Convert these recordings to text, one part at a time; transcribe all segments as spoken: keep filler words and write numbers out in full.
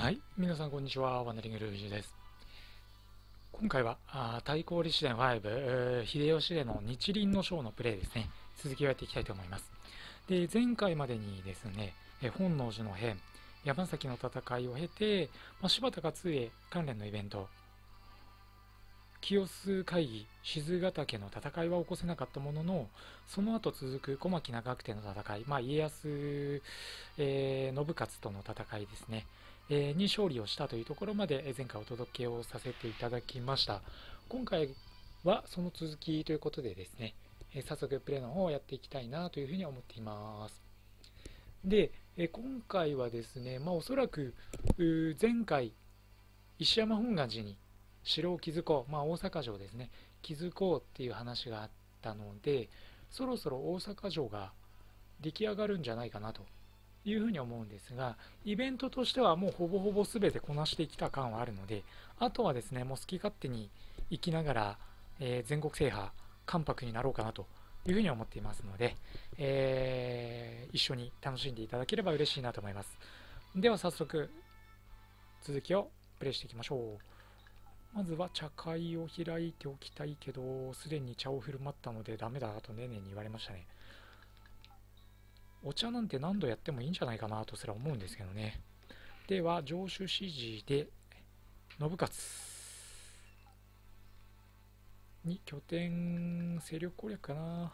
はい、皆さんこんにちは。ワンダリングルージュです。今回は「太閤律伝ご」秀吉への日輪の章のプレイですね、続きをやっていきたいと思います。で、前回までにですね、本能寺の変、山崎の戦いを経て、まあ、柴田勝家関連のイベント、清須会議、賤ヶ岳の戦いは起こせなかったものの、その後続く小牧長久手の戦い、まあ、家康、えー、信雄との戦いですね、えー、に勝利をしたというところまで前回お届けをさせていただきました。今回はその続きということでですね、えー、早速プレイの方をやっていきたいなというふうに思っています。で、えー、今回はですね、まあ、おそらく前回、石山本願寺に城を築こう、まあ、大阪城ですね、築こうっていう話があったので、そろそろ大阪城が出来上がるんじゃないかなというふうに思うんですが、イベントとしてはもうほぼほぼ全てこなしてきた感はあるので、あとはですね、もう好き勝手に生きながら、えー、全国制覇、関白になろうかなというふうに思っていますので、えー、一緒に楽しんでいただければ嬉しいなと思います。では早速、続きをプレイしていきましょう。まずは茶会を開いておきたいけど、すでに茶を振る舞ったのでダメだとねねに言われましたね。お茶なんて何度やってもいいんじゃないかなとすら思うんですけどね。では、城主指示で信雄に拠点、勢力攻略かな。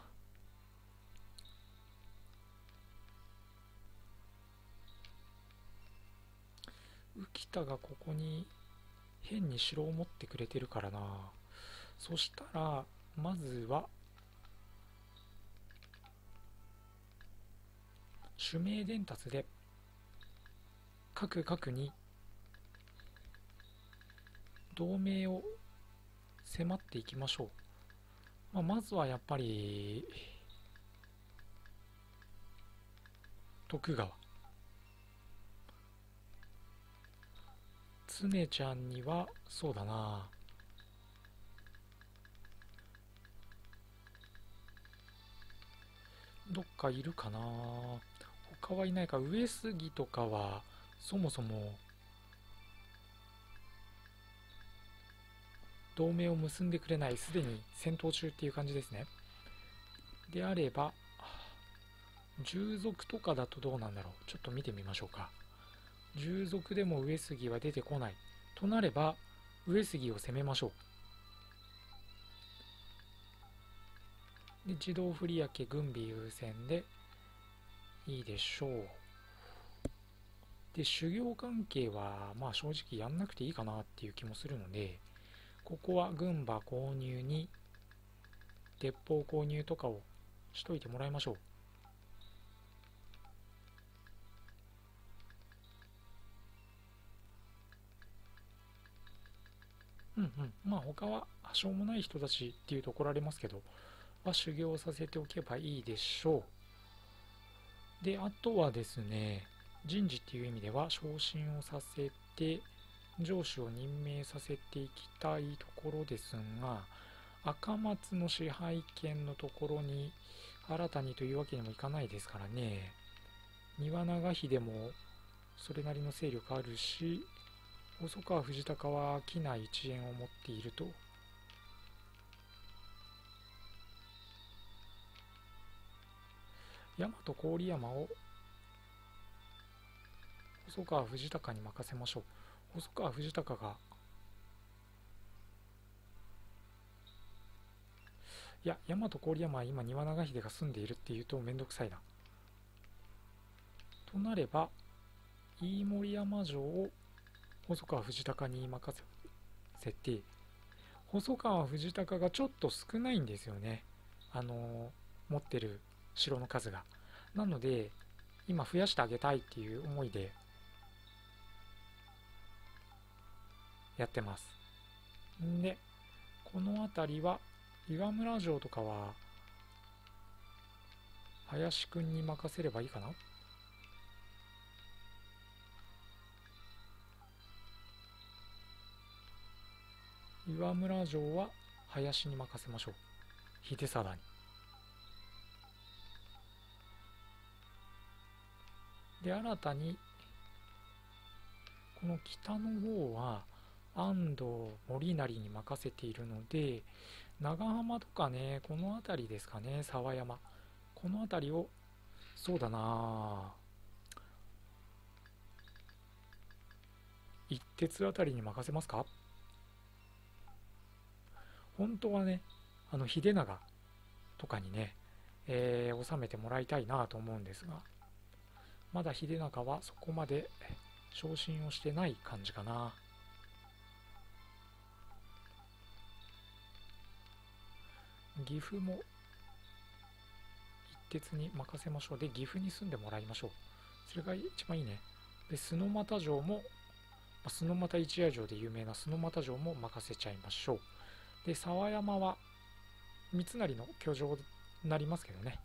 浮田がここに変に城を持ってくれてるからな。そしたらまずは主命伝達で各各に同盟を迫っていきましょう。まあ、まずはやっぱり徳川つねちゃんには、そうだな、どっかいるかな。他はいないか。上杉とかはそもそも同盟を結んでくれない、すでに戦闘中っていう感じですね。であれば従属とかだとどうなんだろう、ちょっと見てみましょうか。従属でも上杉は出てこないとなれば、上杉を攻めましょう。で、自動振り分け軍備優先でいいでしょう。で、修行関係はまあ正直やんなくていいかなっていう気もするので、ここは軍馬購入に鉄砲購入とかをしといてもらいましょう。うんうん、まあ他はしょうもない人だしっていうと怒られますけど、まあ、修行させておけばいいでしょう。で、あとはですね、人事っていう意味では昇進をさせて上司を任命させていきたいところですが、赤松の支配権のところに新たにというわけにもいかないですからね。丹羽長秀もそれなりの勢力あるし、細川藤孝は機内一円を持っていると。大和郡山を細川藤孝に任せましょう。細川藤孝が、いや、大和郡山は今丹羽長秀が住んでいるっていうとめんどくさいな。となれば飯盛山城を細川藤孝に任せて、細川藤孝がちょっと少ないんですよね、あの持ってる城の数が。なので今増やしてあげたいっていう思いでやってます。で、この辺りは岩村城とかは林くんに任せればいいかな。岩村城は林に任せましょう。秀貞に。で、新たにこの北の方は安藤森成に任せているので、長浜とかね、この辺りですかね、沢山。この辺りを、そうだな、一徹あたりに任せますか。本当はね、あの秀長とかにね、えー、収めてもらいたいなと思うんですが、まだ秀長はそこまで昇進をしてない感じかな。岐阜も一徹に任せましょう。で、岐阜に住んでもらいましょう。それが一番いいね。で、砂俣城も、砂俣一夜城で有名な砂俣城も任せちゃいましょう。で、沢山は三成の居城になりますけどね、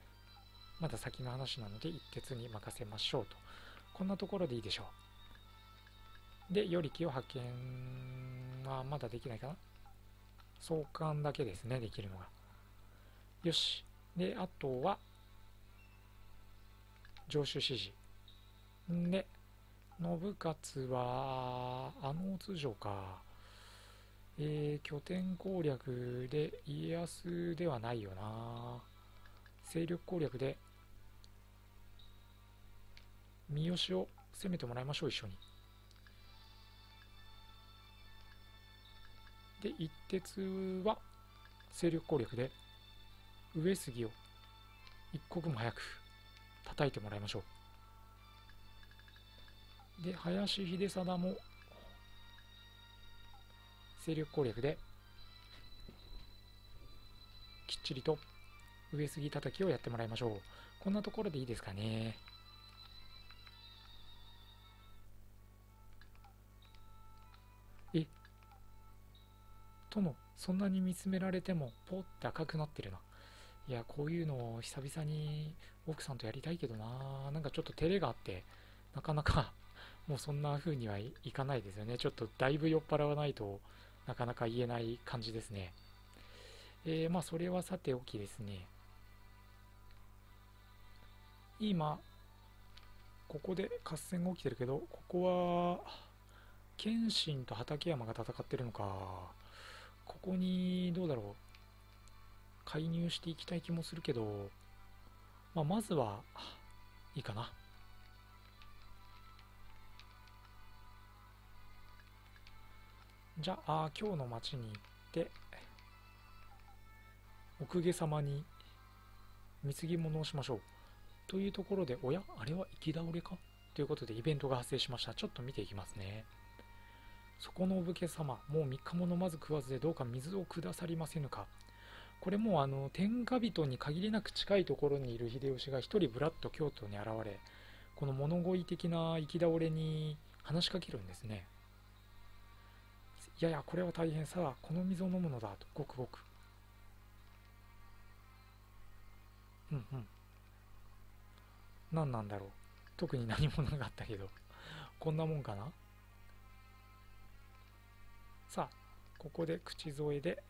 まだ先の話なので一徹に任せましょうと。こんなところでいいでしょう。で、頼清派遣はまだできないかな。総監だけですね、できるのが。よし。で、あとは上州指示で、信勝は、あの通常か。えー、拠点攻略で家康ではないよな。勢力攻略で、三好を攻めてもらいましょう、一緒に。で、一徹は、勢力攻略で、上杉を一刻も早く叩いてもらいましょう。で、林秀貞も勢力攻略できっちりと上杉叩きをやってもらいましょう。こんなところでいいですかね。え、殿、そんなに見つめられてもポッて赤くなってるな。いや、こういうのを久々に奥さんとやりたいけどな、なんかちょっと照れがあってなかなかもうそんな風にはいかないですよね。ちょっとだいぶ酔っ払わないとなかなか言えない感じですね。えー、まあそれはさておきですね。今、ここで合戦が起きてるけど、ここは、謙信と畠山が戦ってるのか。ここに、どうだろう。介入していきたい気もするけど、まあまずは、いいかな。じゃあ、今日の町に行って、お公家様に貢ぎ物をしましょう。というところで、おや、あれは行き倒れかということで、イベントが発生しました。ちょっと見ていきますね。そこのお武家様、もうみっかも飲まず食わずで、どうか水をくださりませぬか。これもう、あの、天下人に限りなく近いところにいる秀吉が、一人ぶらっと京都に現れ、この物乞い的な行き倒れに話しかけるんですね。いやいや、これは大変さ、この水を飲むのだと、ごくごく。うんうん。何なんだろう。特に何もなかったけど、こんなもんかな。さあ、ここで口添えで、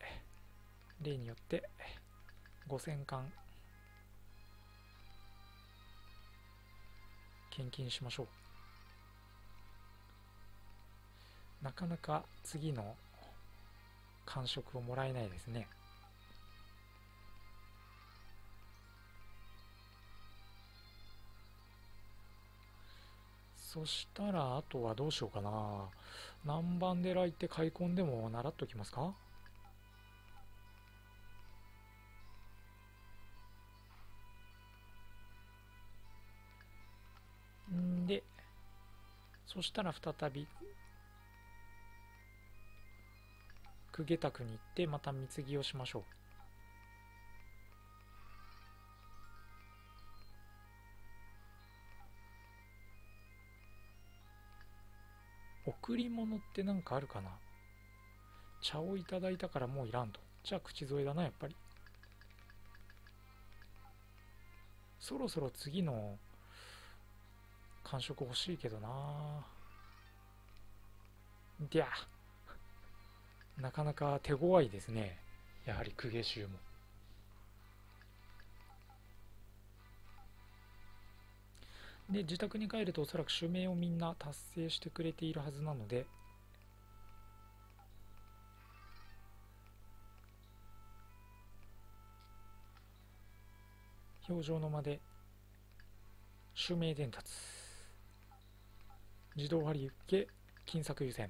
例によって、五千貫、献金しましょう。なかなか次の感触をもらえないですね。そしたら、あとはどうしようかな。南蛮寺行って開墾でも習っときますか。んで、そしたら再び公家宅に行ってまた貢ぎをしましょう。贈り物って何かあるかな。茶をいただいたからもういらんと。じゃあ口添えだな、やっぱり。そろそろ次の感触欲しいけどな。でゃなかなか手強いですね、やはり公家衆も。で自宅に帰るとおそらく守名をみんな達成してくれているはずなので、表情の間で守名伝達、自動張り受け、金策優先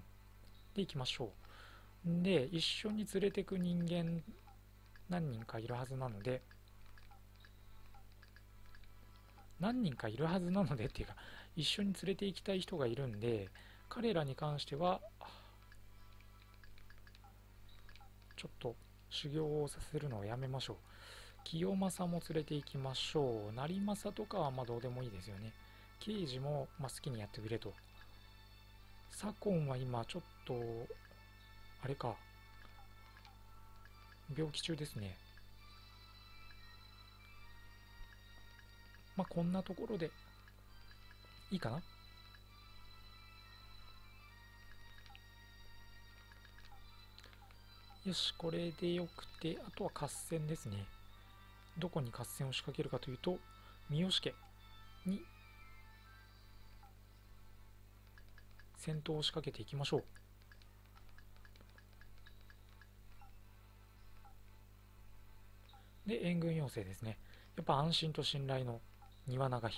でいきましょう。で一緒に連れてく人間何人かいるはずなので何人かいるはずなのでっていうか、一緒に連れて行きたい人がいるんで、彼らに関してはちょっと修行をさせるのをやめましょう。清正も連れて行きましょう。成政とかはまあどうでもいいですよね。刑事もまあ好きにやってくれと。左近は今ちょっとあれか、病気中ですね。まあこんなところでいいかな。よし、これでよくて、あとは合戦ですね。どこに合戦を仕掛けるかというと、三好家に戦闘を仕掛けていきましょう。で援軍要請ですね。やっぱ安心と信頼の庭長秀、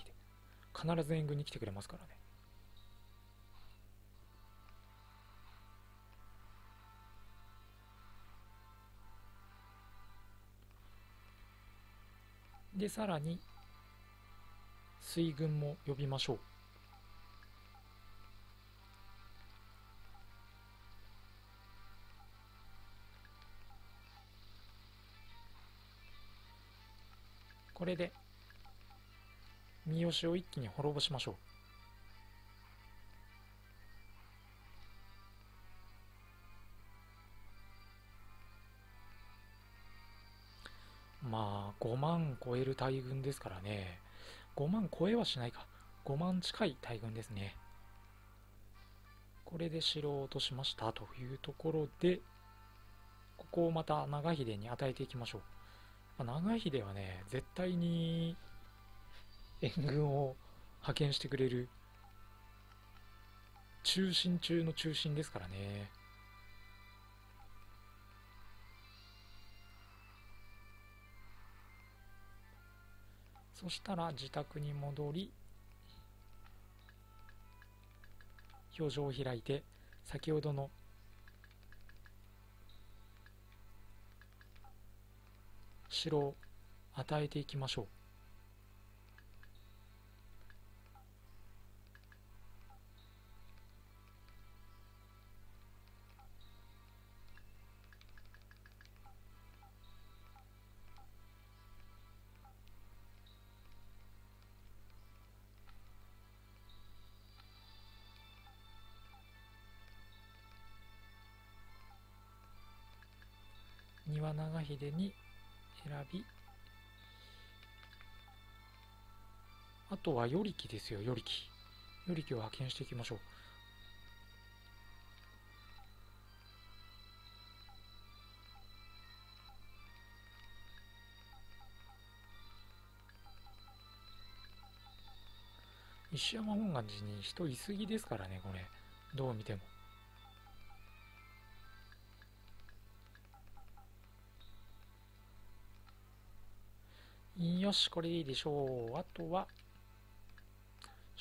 必ず援軍に来てくれますからね。でさらに水軍も呼びましょう。これで三好を一気に滅ぼしましょう。まあごまん超える大軍ですからね。ごまん超えはしないか、ごまん近い大軍ですね。これで城を落としましたというところで、ここをまた長秀に与えていきましょう。長秀はね、絶対に援軍を派遣してくれる中心中の中心ですからね。そしたら自宅に戻り、表情を開いて、先ほどの城を与えていきましょう。庭長秀に選び、あとは与力ですよ。与力与力を派遣していきましょう。石山本願寺に人いすぎですからね、これどう見ても。よし、これでいいでしょう。あとは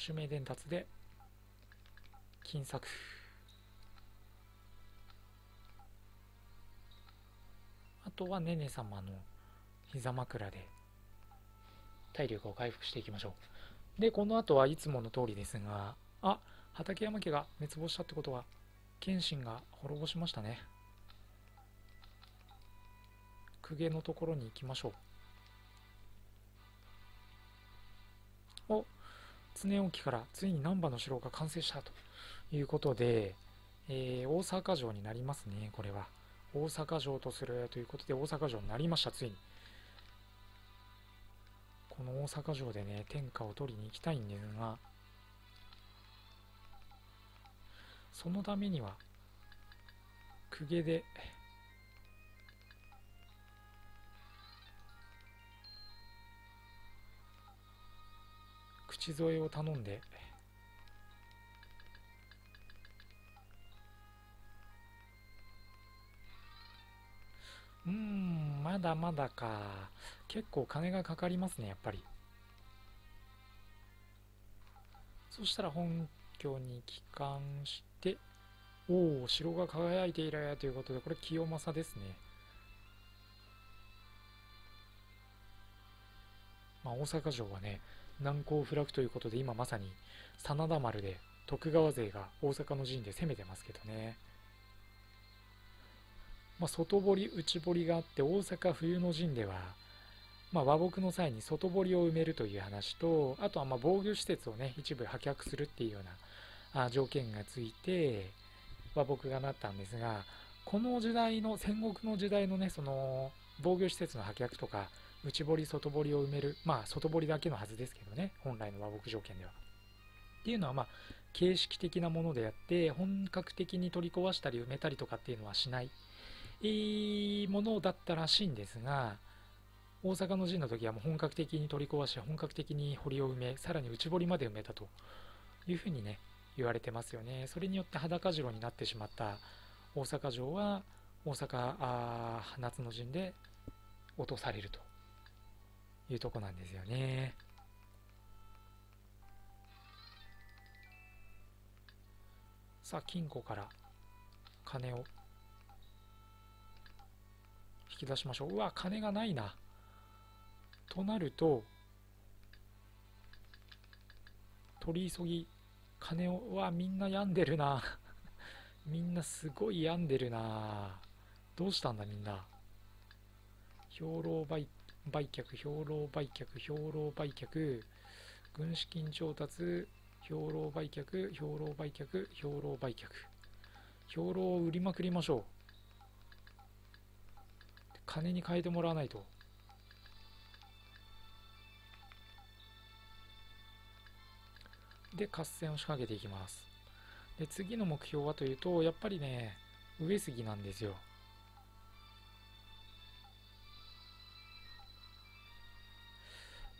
守名伝達で金策、あとはねね様の膝枕で体力を回復していきましょう。でこの後はいつもの通りですが、あ、畠山家が滅亡したってことは謙信が滅ぼしましたね。公家のところに行きましょう。お、常置からついに難波の城が完成したということで、えー、大阪城になりますね。これは大阪城とするということで大阪城になりました。ついにこの大阪城でね、天下を取りに行きたいんですが、そのためには公家で口添えを頼んで、うーん、まだまだか。結構金がかかりますね、やっぱり。そしたら本拠に帰還して、おお、城が輝いているということで、これ清正ですね。まあ、大阪城はね、難攻不落ということで、今まさに真田丸で徳川勢が大阪の陣で攻めてますけどね。まあ、外堀内堀があって、大阪冬の陣では、まあ、和睦の際に外堀を埋めるという話と、あとはまあ防御施設をね、一部破却するっていうようなあ条件がついて和睦がなったんですが、この時代の戦国の時代のね、その防御施設の破却とか内堀外堀を埋める、まあ外堀だけのはずですけどね、本来の和睦条件では。っていうのはまあ形式的なものであって、本格的に取り壊したり埋めたりとかっていうのはしない、いいものだったらしいんですが、大阪の陣の時はもう本格的に取り壊し、本格的に堀を埋め、さらに内堀まで埋めたというふうにね、言われてますよね。それによって裸城になってしまった大阪城は、大阪あ夏の陣で落とされるというとこなんですよね。さあ、金庫から金を引き出しましょう。うわ、金がないな。となると、取り急ぎ金を、うわ、みんな病んでるな。みんなすごい病んでるな。どうしたんだ、みんな。兵糧売却、兵糧売却、兵糧売却、軍資金調達、兵糧売却、兵糧売却、兵糧売却。兵糧を売りまくりましょう。金に変えてもらわないと。で、合戦を仕掛けていきます。で、次の目標はというと、やっぱりね、上杉なんですよ。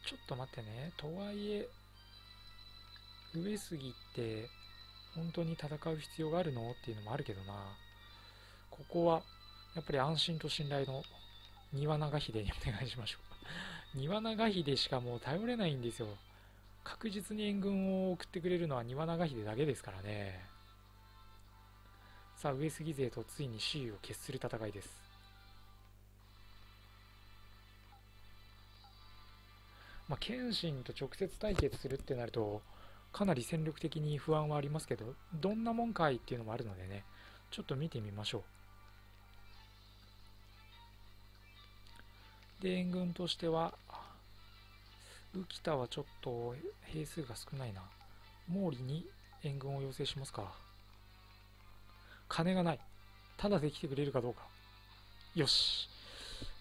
ちょっと待ってね。とはいえ上杉って本当に戦う必要があるのっていうのもあるけどな。ここはやっぱり安心と信頼の庭長秀にお願いしましょう。庭長秀しかもう頼れないんですよ。確実に援軍を送ってくれるのは庭長秀だけですからね。さあ、上杉勢とついに雌雄を決する戦いです。まあ、謙信と直接対決するってなると、かなり戦力的に不安はありますけど、どんなもんかいっていうのもあるのでね、ちょっと見てみましょう。で、援軍としては、宇喜田はちょっと兵数が少ないな。毛利に援軍を要請しますか。金がない。ただで来てくれるかどうか。よし。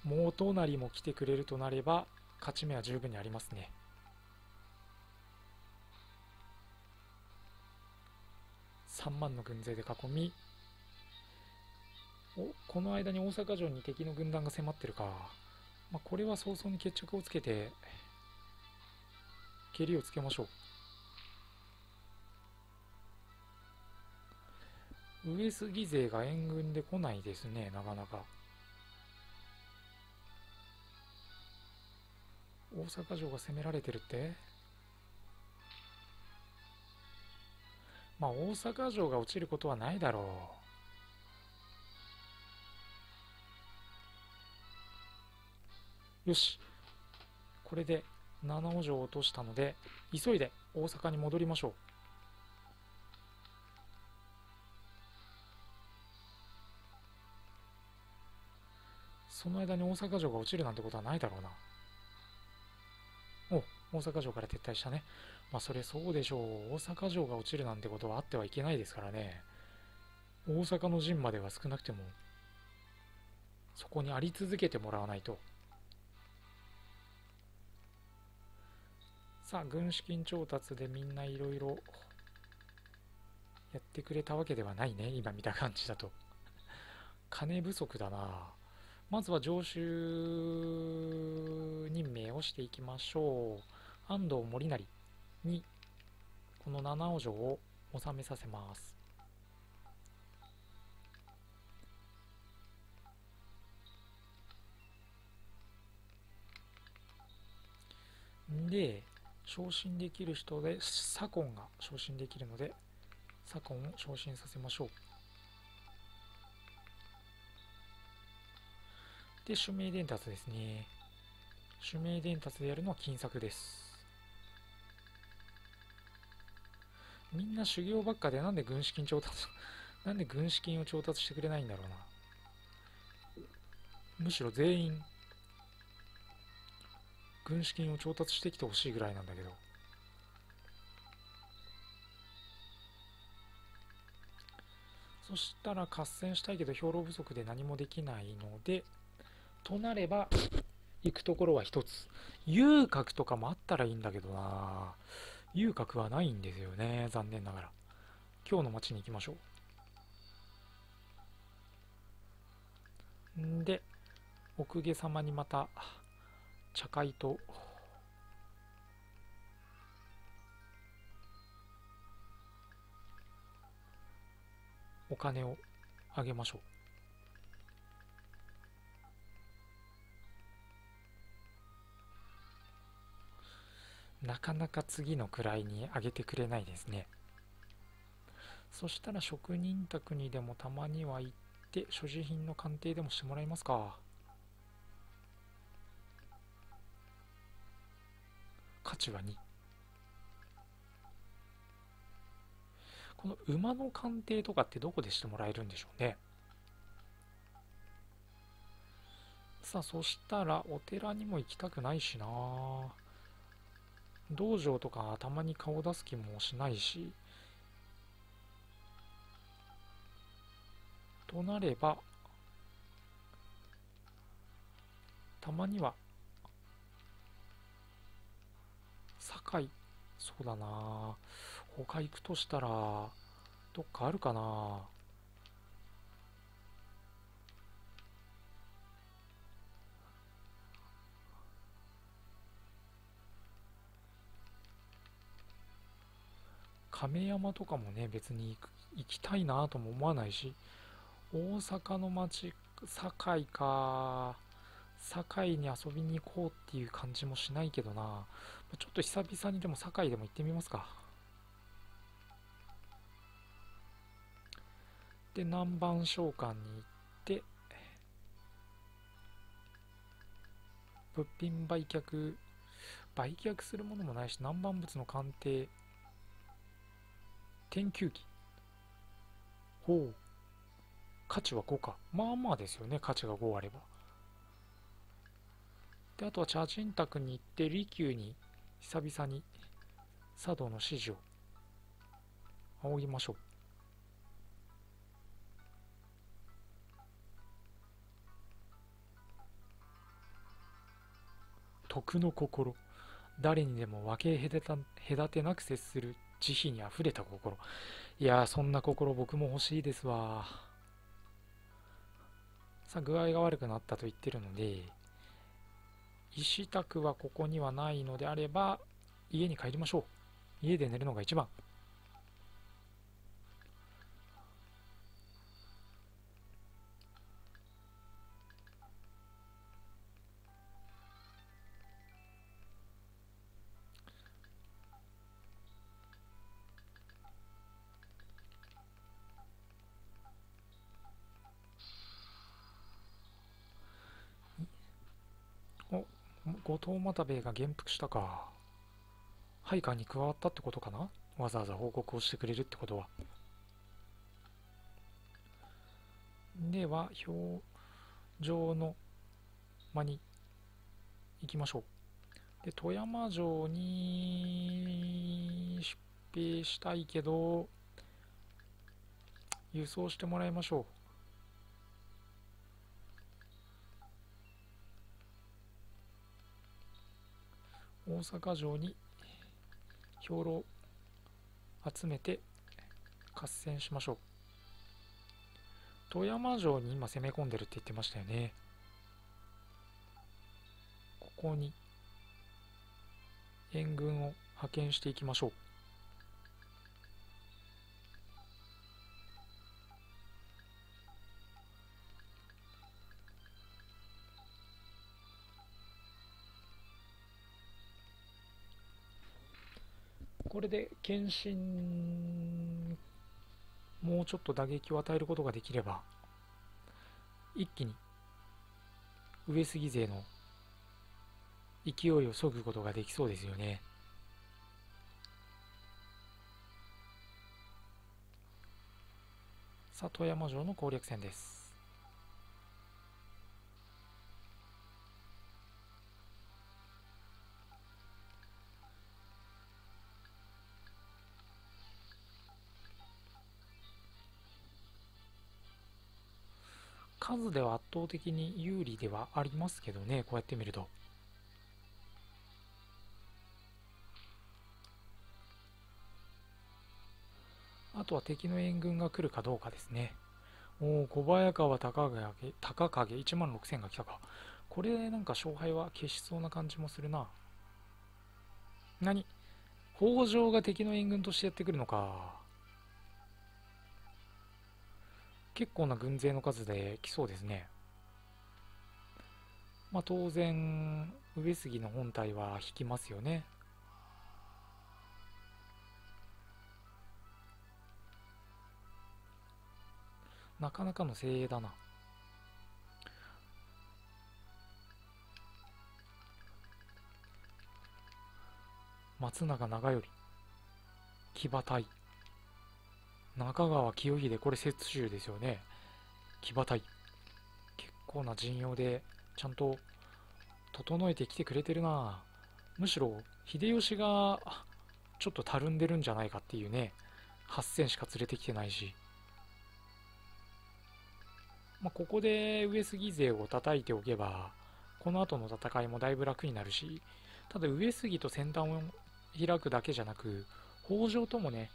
毛利なりも来てくれるとなれば、勝ち目は十分にありますね。さんまんの軍勢で囲み、お、この間に大阪城に敵の軍団が迫ってるか。まあ、これは早々に決着をつけて、蹴りをつけましょう。上杉勢が援軍で来ないですね、なかなか。大阪城が攻められてるって。まあ、大阪城が落ちることはないだろう。よし、これで七尾城を落としたので、急いで大阪に戻りましょう。その間に大阪城が落ちるなんてことはないだろうな。お、大阪城から撤退したね。まあ、それそうでしょう。大阪城が落ちるなんてことはあってはいけないですからね。大阪の陣までは少なくてもそこにあり続けてもらわないと。さあ、軍資金調達でみんないろいろやってくれたわけではないね、今見た感じだと。金不足だな。まずは常習任命をしていきましょう。安藤森成、にこのななお城を収めさせます。で、昇進できる人で左近が昇進できるので左近を昇進させましょう。で、主命伝達ですね。主命伝達でやるのは金策です。みんな修行ばっかでなんで軍資金調達なんで軍資金を調達してくれないんだろうな。むしろ全員軍資金を調達してきてほしいぐらいなんだけど。そしたら合戦したいけど兵糧不足で何もできないので、となれば行くところは一つ、遊郭とかもあったらいいんだけどな。遊郭はないんですよね、残念ながら。今日の町に行きましょう。んで、お公家様にまた茶会とお金をあげましょう。なかなか次の位に上げてくれないですね。そしたら職人宅にでもたまには行って所持品の鑑定でもしてもらえますか。価値はに。この馬の鑑定とかってどこでしてもらえるんでしょうね。さあ、そしたらお寺にも行きたくないしな。道場とかたまに顔出す気もしないし。となればたまには堺、そうだな。他行くとしたらどっかあるかな。亀山とかもね、別に行く行きたいなとも思わないし。大阪の町、堺か。堺に遊びに行こうっていう感じもしないけどな。ちょっと久々にでも堺でも行ってみますか。で、南蛮商館に行って物品売却、売却するものもないし、南蛮物の鑑定、天球機、ほう、価値はごか。まあまあですよね、価値がごあれば。で、あとは茶人宅に行って利休に久々に茶道の指示を仰ぎましょう。徳の心、誰にでも分け隔て、隔てなく接する慈悲にあふれた心。いやー、そんな心僕も欲しいですわ。さあ、具合が悪くなったと言ってるので、石宅はここにはないのであれば家に帰りましょう。家で寝るのが一番。後藤又兵衛が元服したか。配下に加わったってことかな。わざわざ報告をしてくれるってことは。では表城の間に行きましょう。で、富山城に出兵したいけど輸送してもらいましょう。大阪城に兵糧集めて合戦しましょう。富山城に今攻め込んでるって言ってましたよね。ここに援軍を派遣していきましょう。これで謙信もうちょっと打撃を与えることができれば一気に上杉勢の勢いをそぐことができそうですよね。さあ富山城の攻略戦です。数では圧倒的に有利ではありますけどね、こうやって見ると。あとは敵の援軍が来るかどうかですね。おお、小早川高影、高影いちまんろくせんが来たか。これなんか勝敗は消しそうな感じもするな。何、北条が敵の援軍としてやってくるのか。結構な軍勢の数で来そうですね。まあ当然上杉の本体は引きますよね。なかなかの精鋭だな。松永長頼、騎馬隊、中川清秀、これ摂州ですよね。騎馬隊、結構な陣容でちゃんと整えてきてくれてるな。むしろ秀吉がちょっとたるんでるんじゃないかっていうね。はっせんしか連れてきてないし、まあ、ここで上杉勢を叩いておけばこの後の戦いもだいぶ楽になるし、ただ上杉と先端を開くだけじゃなく北条ともね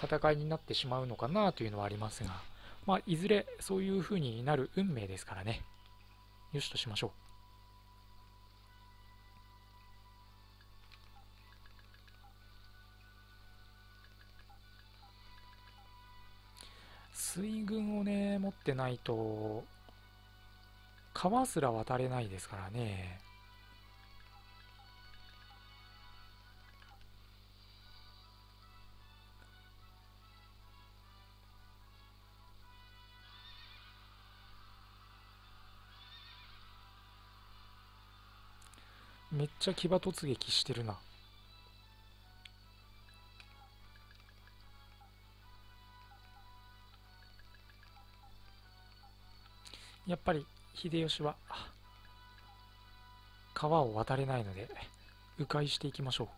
戦いになってしまうのかなというのはありますが、まあ、いずれそういう風になる運命ですからね、よしとしましょう。水軍をね持ってないと川すら渡れないですからね。めっちゃ騎馬突撃してるな。やっぱり秀吉は川を渡れないので迂回していきましょう。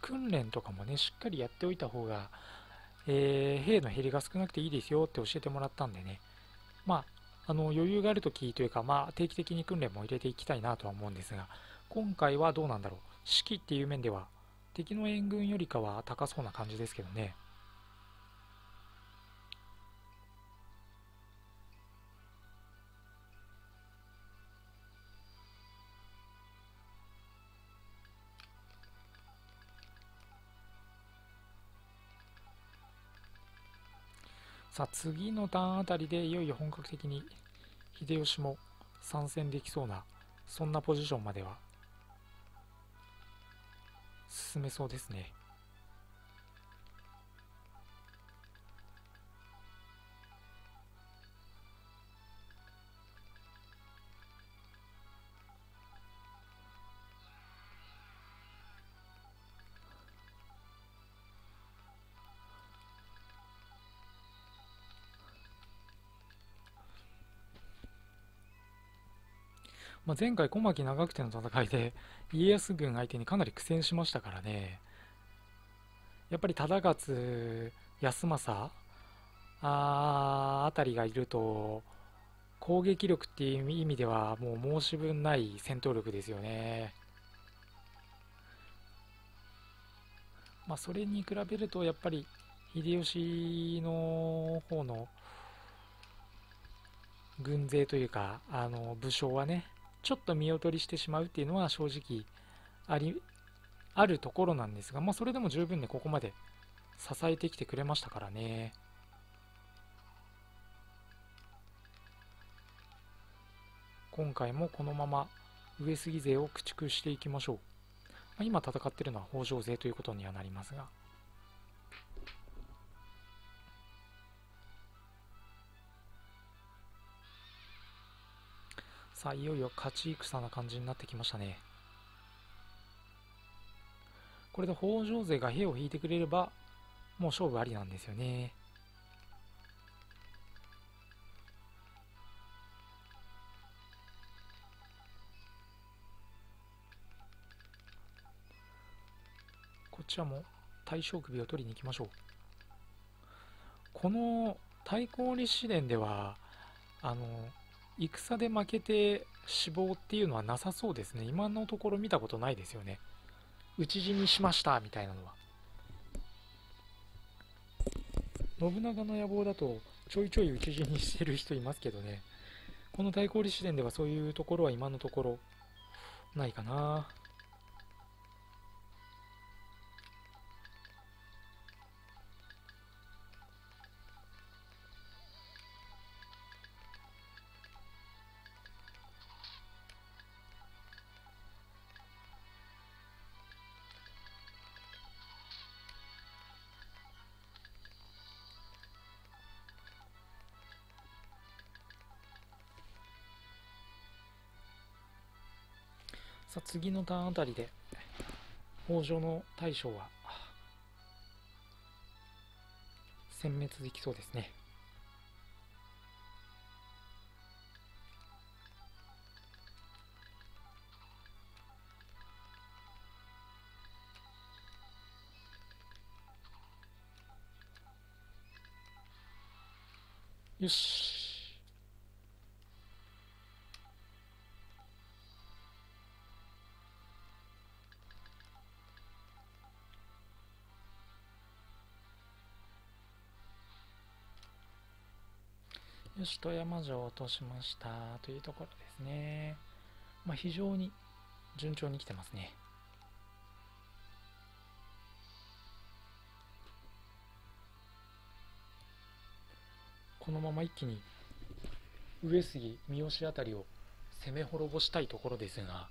訓練とかもねしっかりやっておいた方が、えー、兵の減りが少なくていいですよって教えてもらったんでね、まあ、あの余裕がある時というか、まあ、定期的に訓練も入れていきたいなとは思うんですが、今回はどうなんだろう。士気っていう面では敵の援軍よりかは高そうな感じですけどね。さあ次のターンあたりでいよいよ本格的に秀吉も参戦できそうな、そんなポジションまでは進めそうですね。まあ前回小牧長久手の戦いで家康軍相手にかなり苦戦しましたからね。やっぱり忠勝、康政 あ, あたりがいると攻撃力っていう意味ではもう申し分ない戦闘力ですよね。まあそれに比べるとやっぱり秀吉の方の軍勢というか、あの武将はね、ちょっと見劣りしてしまうっていうのは正直あり、あるところなんですが、まあ、それでも十分ね、ここまで支えてきてくれましたからね。今回もこのまま上杉勢を駆逐していきましょう。まあ、今戦ってるのは北条勢ということにはなりますが。さあ、いよいよ勝ち戦な感じになってきましたね。これで北条勢が兵を引いてくれればもう勝負ありなんですよね。こっちはもう大将首を取りに行きましょう。この太閤立志伝ではあの戦で負けて死亡っていうのはなさそうですね。今のところ見たことないですよね。討ち死にしましたみたいなのは。信長の野望だとちょいちょい討ち死にしてる人いますけどね。この太閤立志伝ではそういうところは今のところないかな。さあ次のターンあたりで北条の大将は殲滅できそうですね。よし。よし、富山城を落としましたというところですね。まあ、非常に順調に来てますね。このまま一気に上杉三好あたりを攻め滅ぼしたいところですが、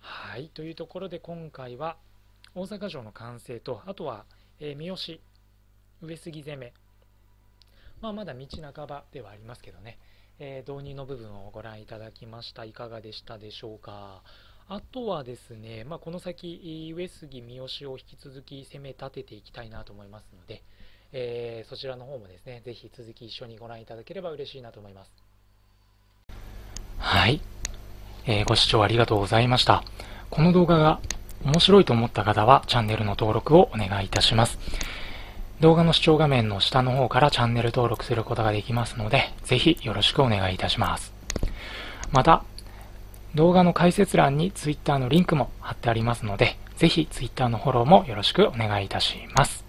はい、というところで今回は大阪城の完成と、あとは、えー、三好上杉攻め、まあ、まだ道半ばではありますけどね、えー、導入の部分をご覧いただきました。いかがでしたでしょうか。あとはですね、まあ、この先上杉三好を引き続き攻め立てていきたいなと思いますので、えー、そちらの方もですね、ぜひ続き一緒にご覧いただければ嬉しいなと思います。はい、えー、ご視聴ありがとうございました。この動画が面白いと思った方はチャンネルの登録をお願いいたします。動画の視聴画面の下の方からチャンネル登録することができますので、ぜひよろしくお願いいたします。また、動画の解説欄に Twitter のリンクも貼ってありますので、ぜひ Twitter のフォローもよろしくお願いいたします。